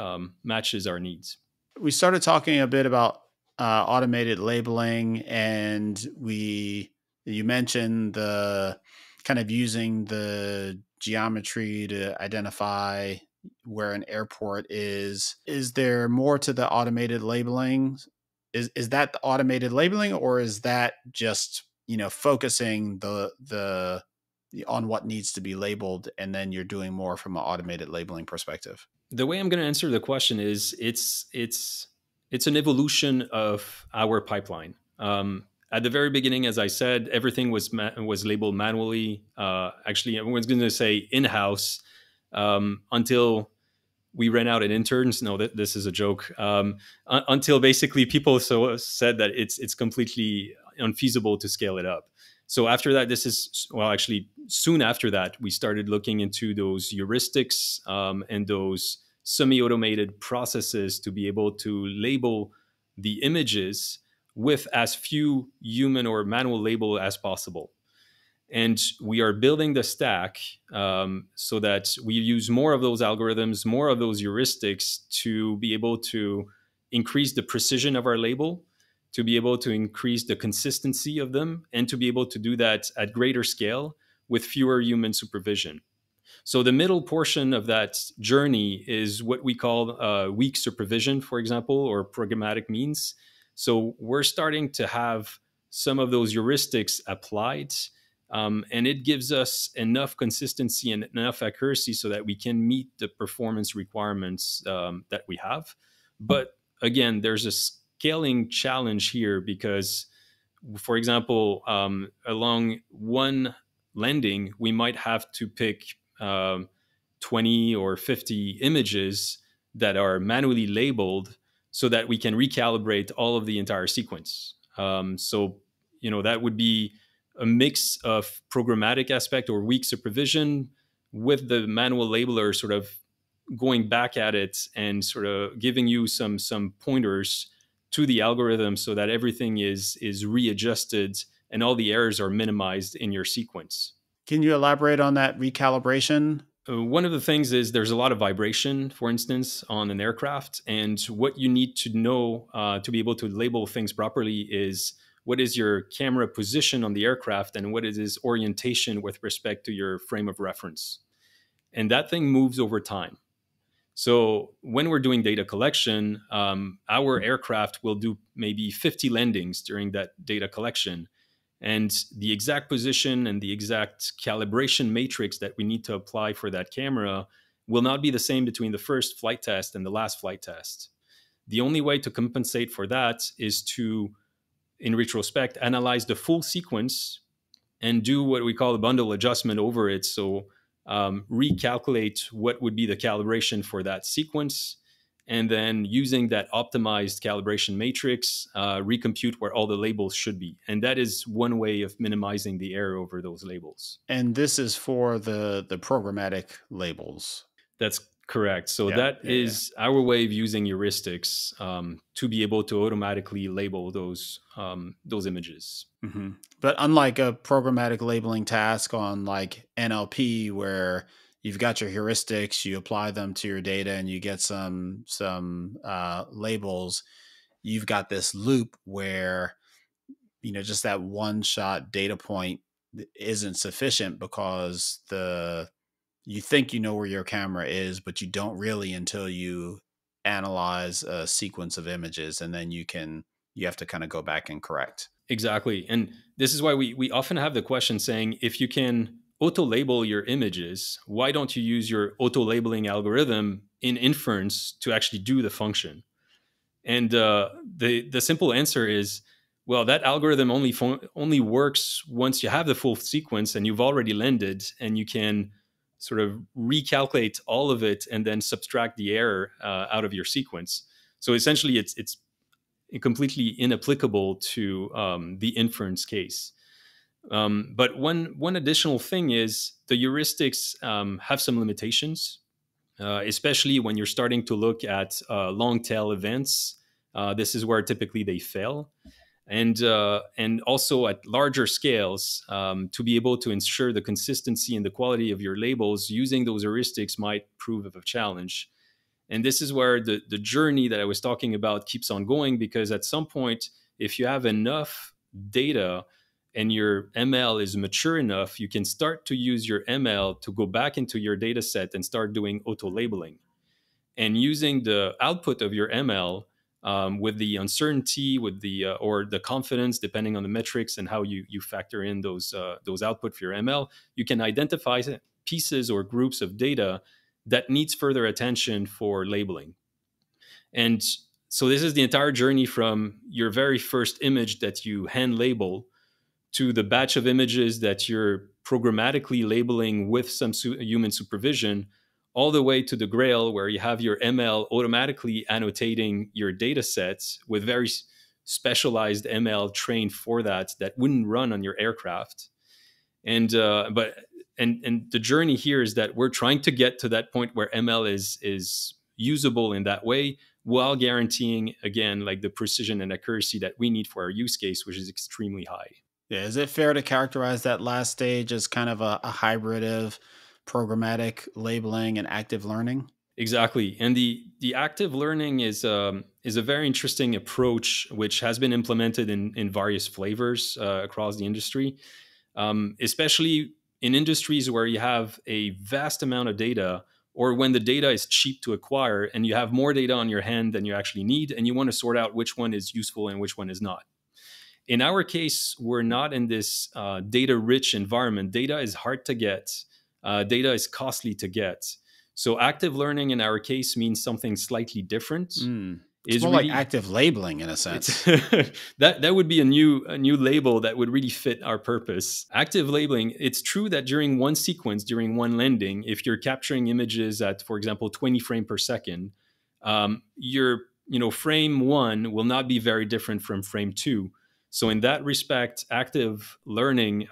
matches our needs. We started talking a bit about automated labeling, and you mentioned the kind of using the geometry to identify where an airport is. Is there more to the automated labeling? Is that the automated labeling, or is that just, you know, focusing the on what needs to be labeled, and then you're doing more from an automated labeling perspective? The way I'm going to answer the question is it's an evolution of our pipeline. At the very beginning, as I said, everything was labeled manually. Actually, everyone's going to say in-house. Until we ran out of interns. No, this is a joke. Until basically people said that it's completely unfeasible to scale it up. So after that, soon after that, we started looking into those heuristics and those semi-automated processes to be able to label the images with as few human or manual label as possible. And we are building the stack so that we use more of those algorithms, more of those heuristics to be able to increase the precision of our label, to be able to increase the consistency of them, and to be able to do that at greater scale with fewer human supervision. So the middle portion of that journey is what we call weak supervision, for example, or programmatic means. So we're starting to have some of those heuristics applied, and it gives us enough consistency and enough accuracy so that we can meet the performance requirements that we have. But again, there's a scaling challenge here because, for example, along one landing, we might have to pick 20 or 50 images that are manually labeled so that we can recalibrate all of the entire sequence. So, you know, that would be a mix of programmatic aspect or weak supervision with the manual labeler sort of going back at it and sort of giving you some pointers to the algorithm so that everything is readjusted and all the errors are minimized in your sequence. Can you elaborate on that recalibration? One of the things is there's a lot of vibration, for instance, on an aircraft. And what you need to know to be able to label things properly is what is your camera position on the aircraft and what is its orientation with respect to your frame of reference. And that thing moves over time. So when we're doing data collection, our aircraft will do maybe 50 landings during that data collection. And the exact position and the exact calibration matrix that we need to apply for that camera will not be the same between the first flight test and the last flight test. The only way to compensate for that is to, in retrospect, analyze the full sequence and do what we call a bundle adjustment over it. So recalculate what would be the calibration for that sequence. And then using that optimized calibration matrix, recompute where all the labels should be. And that is one way of minimizing the error over those labels. And this is for the programmatic labels. That's correct. So yeah, that is our way of using heuristics to be able to automatically label those images. Mm-hmm. But unlike a programmatic labeling task on like NLP where you've got your heuristics, you apply them to your data and you get some labels. You've got this loop where, you know, just that one shot data point isn't sufficient because you think you know where your camera is, but you don't really until you analyze a sequence of images, and then you have to kind of go back and correct. Exactly. And this is why we often have the question saying, if you can auto-label your images, why don't you use your auto-labeling algorithm in inference to actually do the function? And the simple answer is, well, that algorithm only works once you have the full sequence and you've already landed, and you can sort of recalculate all of it and then subtract the error out of your sequence. So essentially, it's completely inapplicable to the inference case. But one additional thing is the heuristics have some limitations, especially when you're starting to look at long tail events. This is where typically they fail. And also at larger scales, to be able to ensure the consistency and the quality of your labels, using those heuristics might prove of a challenge. And this is where the journey that I was talking about keeps on going, because at some point, if you have enough data and your ML is mature enough, you can start to use your ML to go back into your data set and start doing auto-labeling. And using the output of your ML with the uncertainty, with the or the confidence, depending on the metrics and how you factor in those output for your ML, you can identify pieces or groups of data that needs further attention for labeling. And so this is the entire journey from your very first image that you hand label to the batch of images that you're programmatically labeling with some human supervision, all the way to the grail where you have your ML automatically annotating your data sets with very specialized ML trained for that wouldn't run on your aircraft. And the journey here is that we're trying to get to that point where ML is usable in that way, while guaranteeing, again, like the precision and accuracy that we need for our use case, which is extremely high. Yeah, is it fair to characterize that last stage as kind of a hybrid of programmatic labeling and active learning? Exactly. And the active learning is a very interesting approach, which has been implemented in various flavors across the industry, especially in industries where you have a vast amount of data, or when the data is cheap to acquire and you have more data on your hand than you actually need, and you want to sort out which one is useful and which one is not. In our case, we're not in this data-rich environment. Data is hard to get. Data is costly to get. So active learning in our case means something slightly different. Mm. It's more really like active labeling in a sense. That would be a new label that would really fit our purpose. Active labeling, it's true that during one sequence, during one landing, if you're capturing images at, for example, 20 frames per second, frame one will not be very different from frame two. So in that respect, active learning,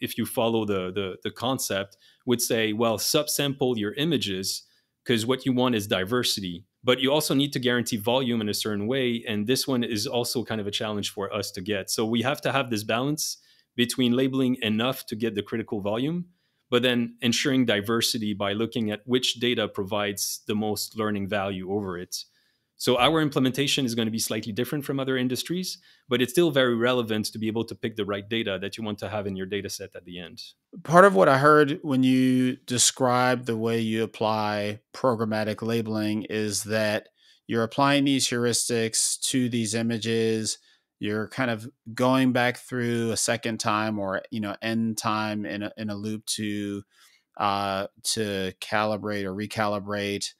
if you follow the concept, would say, well, subsample your images because what you want is diversity, but you also need to guarantee volume in a certain way. And this one is also kind of a challenge for us to get. So we have to have this balance between labeling enough to get the critical volume, but then ensuring diversity by looking at which data provides the most learning value over it. So our implementation is going to be slightly different from other industries, but it's still very relevant to be able to pick the right data that you want to have in your data set at the end. Part of what I heard when you described the way you apply programmatic labeling is that you're applying these heuristics to these images. you're kind of going back through a second time, or, you know, end time in a loop to calibrate or recalibrate.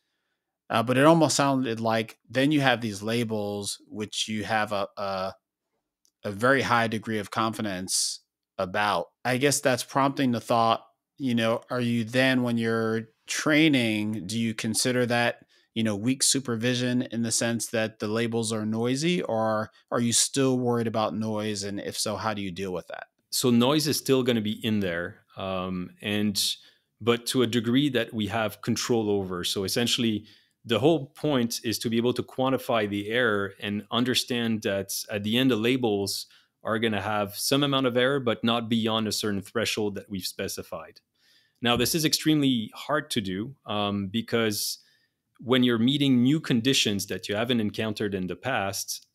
But it almost sounded like then you have these labels, which you have a very high degree of confidence about. I guess that's prompting the thought, you know, are you then, when you're training, do you consider that, you know, weak supervision in the sense that the labels are noisy, or are you still worried about noise? And if so, how do you deal with that? So noise is still going to be in there. But to a degree that we have control over. So essentially, the whole point is to be able to quantify the error and understand that at the end, the labels are going to have some amount of error, but not beyond a certain threshold that we've specified. Now, this is extremely hard to do because when you're meeting new conditions that you haven't encountered in the past,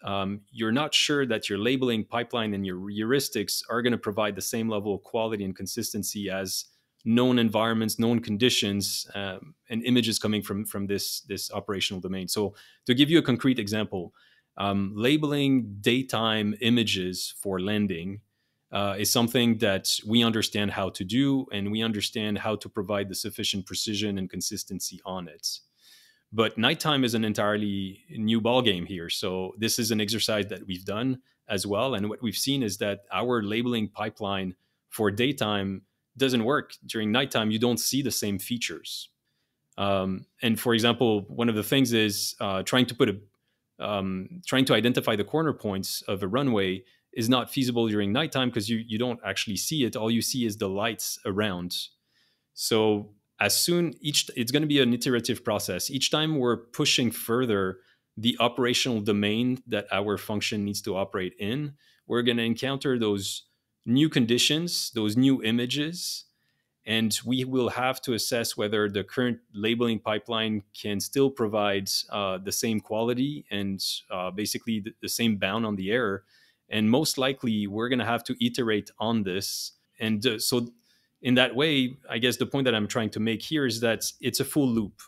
you're not sure that your labeling pipeline and your heuristics are going to provide the same level of quality and consistency as known environments, known conditions, and images coming from this operational domain. So to give you a concrete example, labeling daytime images for landing is something that we understand how to do, and we understand how to provide the sufficient precision and consistency on it. But nighttime is an entirely new ballgame here. So this is an exercise that we've done as well. And what we've seen is that our labeling pipeline for daytime doesn't work during nighttime. You don't see the same features. And for example, one of the things is trying to identify the corner points of a runway is not feasible during nighttime because you don't actually see it. All you see is the lights around. So it's going to be an iterative process. Each time we're pushing further the operational domain that our function needs to operate in, we're going to encounter those new conditions, those new images, and we will have to assess whether the current labeling pipeline can still provide the same quality and basically the same bound on the error. And most likely, we're going to have to iterate on this. And so in that way, I guess the point that I'm trying to make here is that it's a full loop.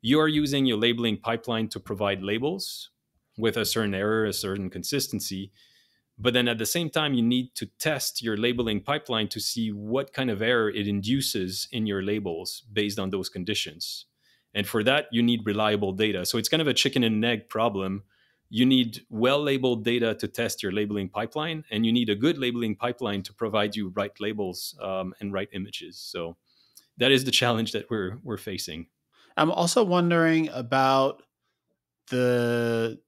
You are using your labeling pipeline to provide labels with a certain error, a certain consistency. But then at the same time, you need to test your labeling pipeline to see what kind of error it induces in your labels based on those conditions. And for that, you need reliable data. So it's kind of a chicken and egg problem. You need well-labeled data to test your labeling pipeline, and you need a good labeling pipeline to provide you right labels and right images. So that is the challenge that we're facing. I'm also wondering about the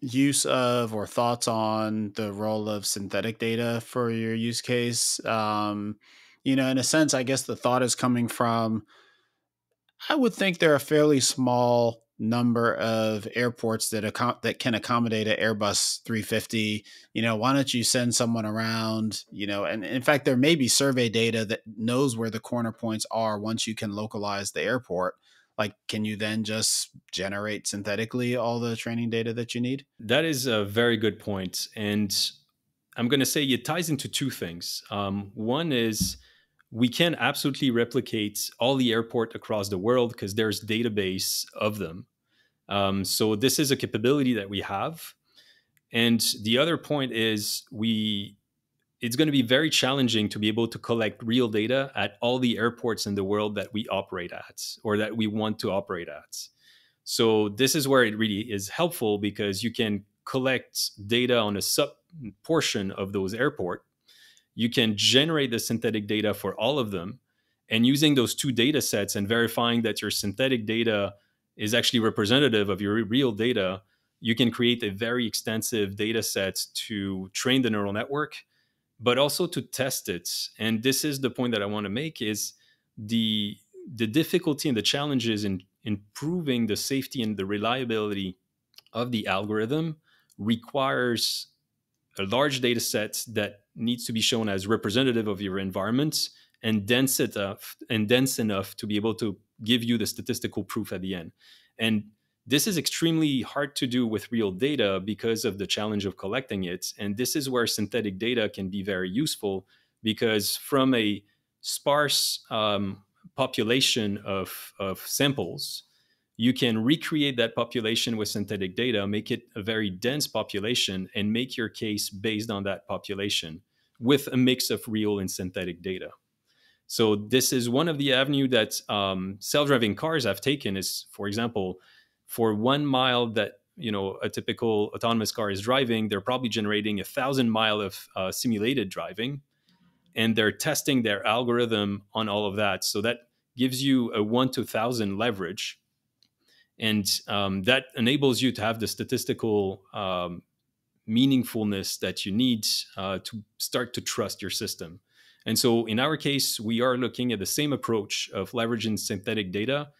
use of or thoughts on the role of synthetic data for your use case. You know, in a sense, I guess the thought is coming from, I would think there are fairly small number of airports that can accommodate an Airbus 350. You know, why don't you send someone around, you know, and in fact, there may be survey data that knows where the corner points are once you can localize the airport. Like, can you then just generate synthetically all the training data that you need? That is a very good point. And I'm going to say it ties into two things. One is we can absolutely replicate all the airports across the world because there's database of them. So this is a capability that we have. And the other point is it's going to be very challenging to be able to collect real data at all the airports in the world that we operate at or that we want to operate at. So this is where it really is helpful because you can collect data on a sub portion of those airports. You can generate the synthetic data for all of them, and using those two data sets and verifying that your synthetic data is actually representative of your real data, you can create a very extensive data set to train the neural network, but also to test it. And this is the point that I want to make is the difficulty and the challenges in improving the safety and the reliability of the algorithm requires a large data set that needs to be shown as representative of your environment and dense enough to be able to give you the statistical proof at the end. And this is extremely hard to do with real data because of the challenge of collecting it. And this is where synthetic data can be very useful because from a sparse population of samples, you can recreate that population with synthetic data, make it a very dense population, and make your case based on that population with a mix of real and synthetic data. So this is one of the avenues that self-driving cars have taken is, for example, for 1 mile that a typical autonomous car is driving, they're probably generating 1,000 miles of simulated driving, and they're testing their algorithm on all of that. So that gives you a 1 to 1,000 leverage. And that enables you to have the statistical meaningfulness that you need to start to trust your system. And so in our case, we are looking at the same approach of leveraging synthetic data,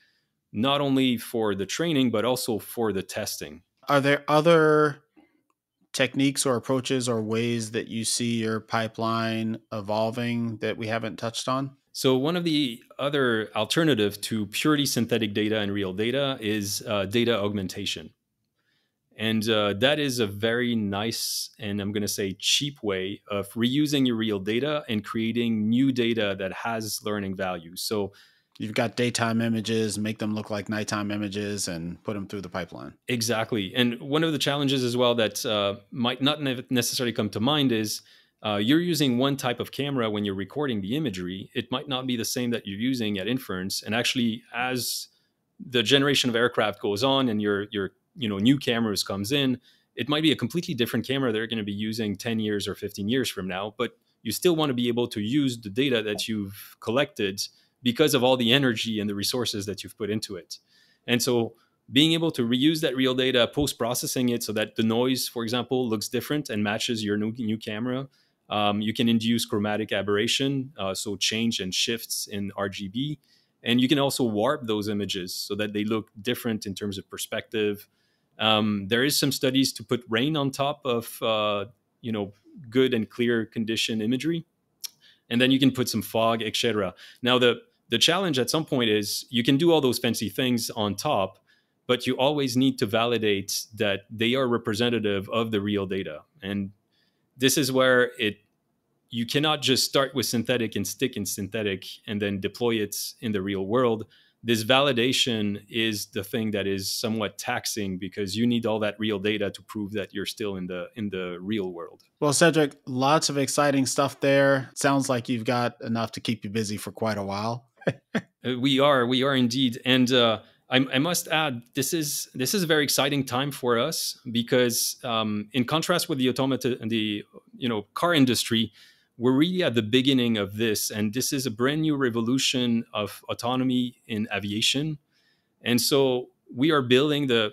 not only for the training, but also for the testing. Are there other techniques or approaches or ways that you see your pipeline evolving that we haven't touched on? So one of the other alternative to purely synthetic data and real data is data augmentation. And that is a very nice, and I'm going to say cheap way of reusing your real data and creating new data that has learning value. So you've got daytime images, make them look like nighttime images and put them through the pipeline. Exactly. And one of the challenges as well that might not necessarily come to mind is you're using one type of camera when you're recording the imagery. It might not be the same that you're using at inference. And actually, as the generation of aircraft goes on and your new cameras comes in, it might be a completely different camera they're going to be using 10 years or 15 years from now. But you still want to be able to use the data that you've collected because of all the energy and the resources that you've put into it. And so being able to reuse that real data, post-processing it so that the noise, for example, looks different and matches your new camera. You can induce chromatic aberration, so change and shifts in RGB. And you can also warp those images so that they look different in terms of perspective. There is some studies to put rain on top of good and clear condition imagery. And then you can put some fog, etc. Now, the challenge at some point is you can do all those fancy things on top, but you always need to validate that they are representative of the real data. And this is where you cannot just start with synthetic and stick in synthetic and then deploy it in the real world. This validation is the thing that is somewhat taxing because you need all that real data to prove that you're still in the real world. Well, Cedric, lots of exciting stuff there. Sounds like you've got enough to keep you busy for quite a while. We are indeed. And I must add, this is a very exciting time for us because in contrast with the car industry, we're really at the beginning of this. And this is a brand new revolution of autonomy in aviation. And so we are building the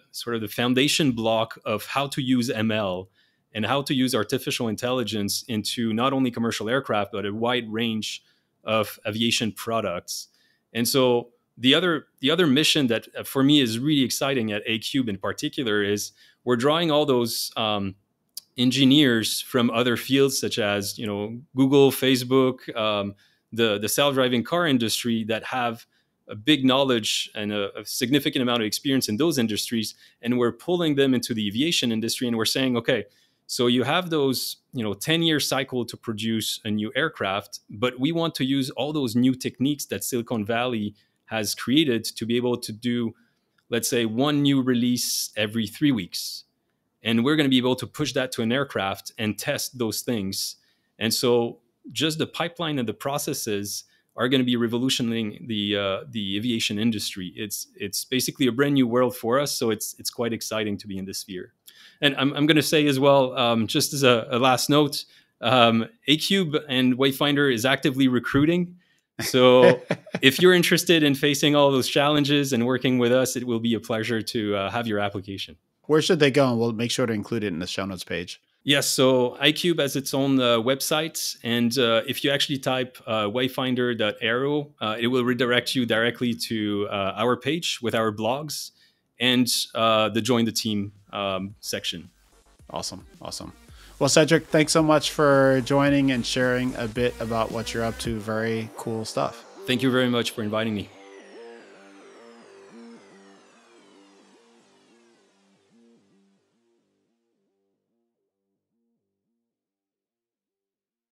foundation block of how to use ML and how to use artificial intelligence into not only commercial aircraft, but a wide range of aviation products. And so the other mission that for me is really exciting at Acubed in particular is we're drawing all those engineers from other fields such as Google, Facebook, the self-driving car industry that have a big knowledge and a significant amount of experience in those industries, and we're pulling them into the aviation industry and we're saying, okay, so you have those 10-year cycle to produce a new aircraft, but we want to use all those new techniques that Silicon Valley has created to be able to do, let's say, one new release every 3 weeks. And we're going to be able to push that to an aircraft and test those things. And so just the pipeline and the processes are going to be revolutionizing the aviation industry. It's basically a brand new world for us. So it's quite exciting to be in this sphere. And I'm going to say as well, just as a last note, Acubed and Wayfinder is actively recruiting. So if you're interested in facing all those challenges and working with us, it will be a pleasure to have your application. Where should they go? And we'll make sure to include it in the show notes page. Yes. So Acubed has its own website. And if you actually type wayfinder.aero, it will redirect you directly to our page with our blogs and the Join the Team section. Awesome. Awesome. Well, Cedric, thanks so much for joining and sharing a bit about what you're up to. Very cool stuff. Thank you very much for inviting me.